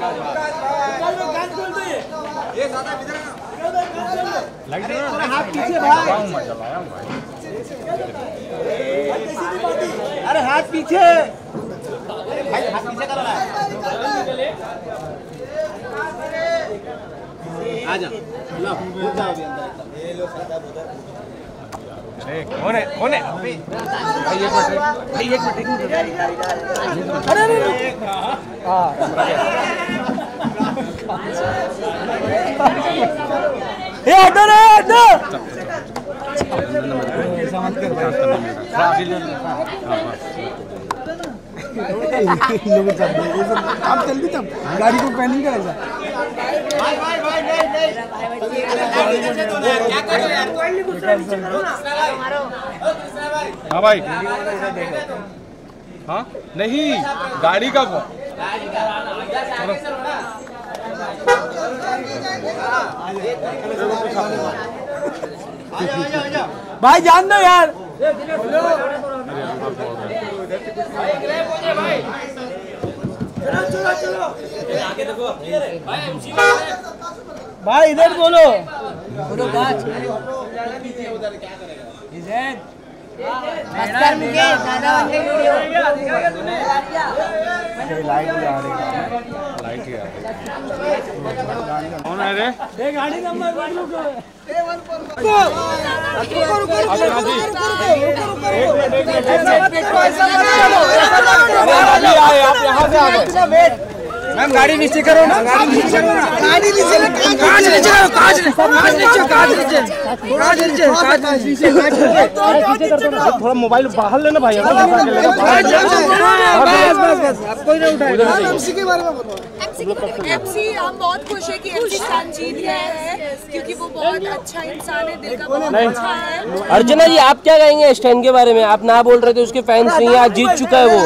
अरे हाथ पीछे आ जा होने होने अभी एक मिनट अरे हां ये ऑर्डर है ऐसा मत कर आप चल भी तब गाड़ी को पैनिंग कर हाँ भाई हाँ नहीं गाड़ी का कौन भाई जान दो यार चलो चलो चलो आगे देखो भाई इधर बोलो बोलो गाज उधर क्या करेगा इधर नमस्कार मुझे दादा वाले वीडियो लाइट आ रही है लाइट ही आ रही है कौन है रे दे गाड़ी नंबर बोलो मैम गाड़ी नीचे करो ना गाड़ी नीचे कांच नीचे थोड़ा मोबाइल बाहर लेना भाई एमसी हम बहुत खुश है कि एमसी इंसान जीत गया है क्योंकि वो बहुत अच्छा इंसान है दिल का बहुत अच्छा है। अर्चना जी आप क्या कहेंगे स्टैंड के बारे में आप ना बोल रहे थे उसके फैंस नहीं आज जीत चुका है वो।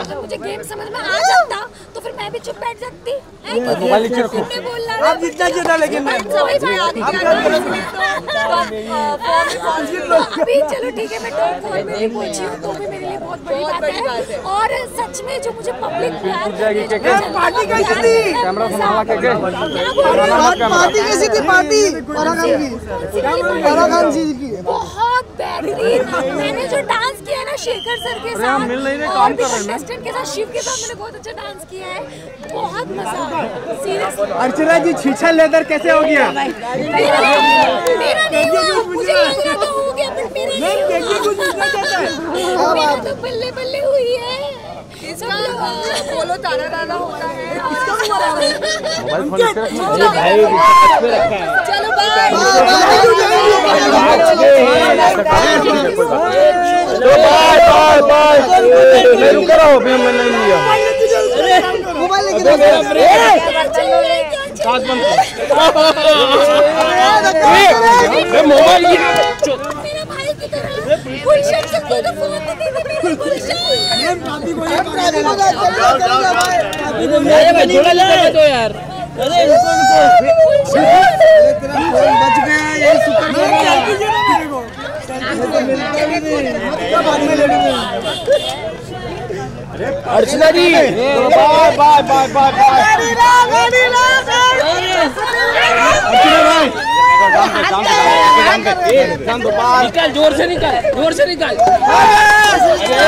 अगर मुझे गेम समझ में आ जाता तो फिर मैं भी चुप बैठ सकती आप जितना जितना लेकिन अभी चलो ठीक है मैं टॉप फोर में भी पहुंची हूँ तो भी मेरे लिए बहुत बड़ी बात है और सच में जो मुझे पब्लिक बहुत बेहतरीन मैंने जो डांस किया ना शेखर सर के साथ के साथ शिव के साथ मैंने बहुत अच्छा डांस किया है बहुत मजा सीरियसली। अर्चना जी छीछा लेदर कैसे हो गया तो बल्ले बल्ले हुई है बोलो ताना ताना होता है चलो mobile Archana ji bye bye bye bye bye निकाल जोर से निकाल क्या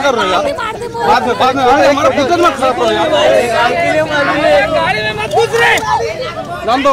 कर रहे हो यार बाद में हमारा बिजनेस मत खराब करो यार गाड़ी में मत घुस रहे नाम दो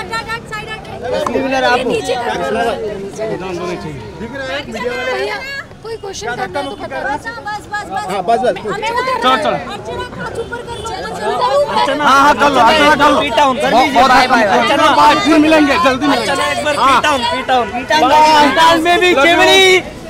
असली विनर आप हो दिख रहा है वीडियो वाले कोई क्वेश्चन करना तो बता बस चलो चलो हां कर लो चलो बाय फिर मिलेंगे जल्दी मिलेंगे एक बार पीटाउन में भी कैमरी